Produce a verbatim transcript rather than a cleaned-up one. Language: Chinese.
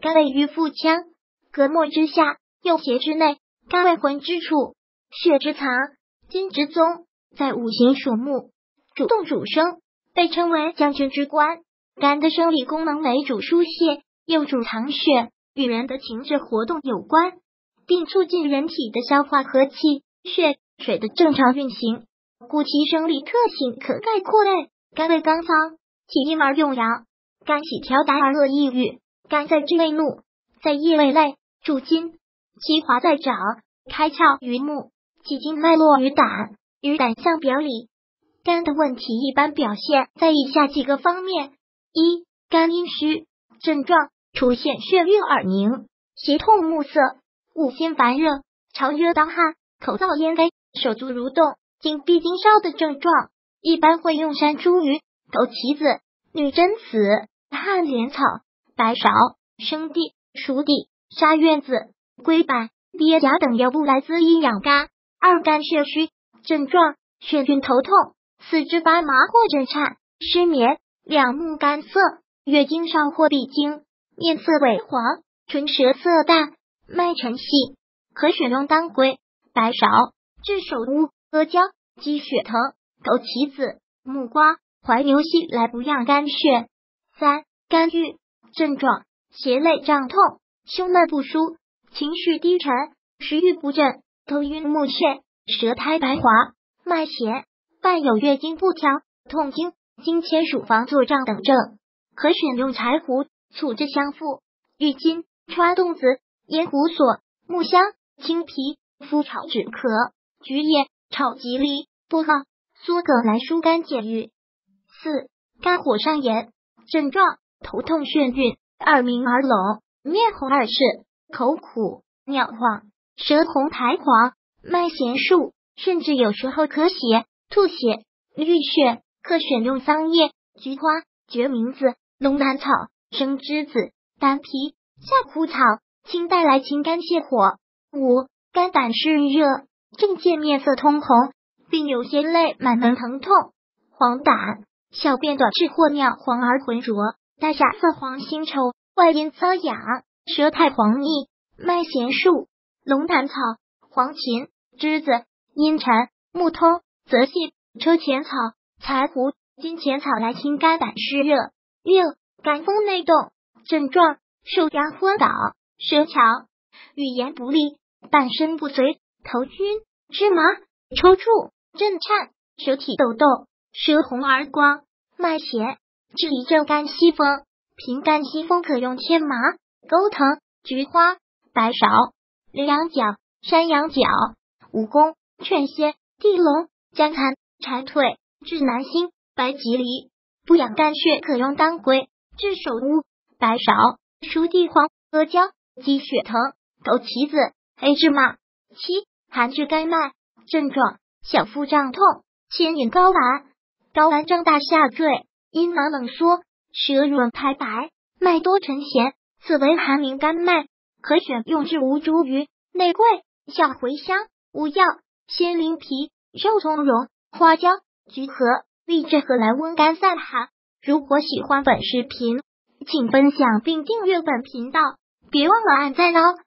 肝胃于腹腔，膈膜之下，右胁之内，肝胃魂之处，血之藏，筋之宗，在五行属木，主动主升，被称为将军之官。肝的生理功能为主疏泄，又主藏血，与人的情志活动有关，并促进人体的消化和气血水的正常运行，故其生理特性可概括为：肝为刚方，喜阴而用阳；肝喜调达而恶抑郁；肝在志为怒，在意为泪，主筋，其华在掌，开窍于目，其经脉络于胆，于胆相表里。肝的问题一般表现在以下几个方面：一、肝阴虚，症状出现眩晕、耳鸣、胁痛、目涩、恶心、烦热、潮热、盗汗、口燥、烟飞、手足蠕动、经闭经烧的症状，一般会用山茱萸、枸杞子、女贞子、旱莲草、白芍、生地、熟地、沙苑子、龟柏、鳖甲等药物来滋阴养肝。二、肝血虚，症状眩晕、头痛、四肢发麻或震颤、失眠、两目干涩、月经上或闭经、面色萎黄、唇舌色淡、脉沉细，可选用当归、白芍、炙手乌、阿胶、鸡血藤、枸杞子、木瓜、怀牛膝来补养肝血。三、肝郁，症状胁肋胀痛、胸闷不舒、情绪低沉、食欲不振、头晕目眩、舌苔白滑、脉弦，伴有月经不调、痛经、经前乳房作胀等症，可选用柴胡、醋制香附、郁金、川洞子、烟胡索、木香、青皮、麸炒止咳、菊叶、炒吉利、薄荷、苏葛来疏肝解郁。四、肝火上炎，症状头痛眩晕、耳鸣耳聋、面红耳赤、口苦、尿黄、舌红苔黄、脉弦数，甚至有时候咳血、吐血、淤血，可选用桑叶、菊花、决明子、龙胆草、生栀子、丹皮、夏枯草、青黛来清肝泻火。五、肝胆湿热，症见面色通红，并有些泪满门疼痛、黄疸、小便短赤或尿黄而浑浊，带下色黄腥臭，外阴瘙痒，舌苔黄腻，脉弦数，龙胆草、黄芩、栀子、茵蝉、木通、泽泻、车前草、柴胡、金钱草来清肝胆湿热。六、肝风内动，症状受压昏倒、舌巧、语言不利、半身不遂、头晕、芝麻、抽搐、震颤、舌体抖动、舌红而光、脉弦，治一阵肝息风。平肝息风可用天麻、钩藤、菊花、白芍、羚羊角、山羊角、蜈蚣、劝蝎、地龙、姜蚕、蝉蜕、炙南星、白吉藜。补养肝血可用当归、炙手乌、白芍、熟地黄、阿胶、鸡血藤、枸杞子、黑芝麻。七、寒至肝脉，症状小腹胀痛、牵引睾丸，睾丸胀大下坠，阴囊冷缩，舌润苔白，脉多沉弦，此为寒凝肝脉，可选用炙吴茱萸、内桂、小茴香、乌药、鲜灵皮、肉苁蓉、花椒、菊核、荔枝核来温肝散寒。如果喜欢本视频，请分享并订阅本频道，别忘了按赞哦。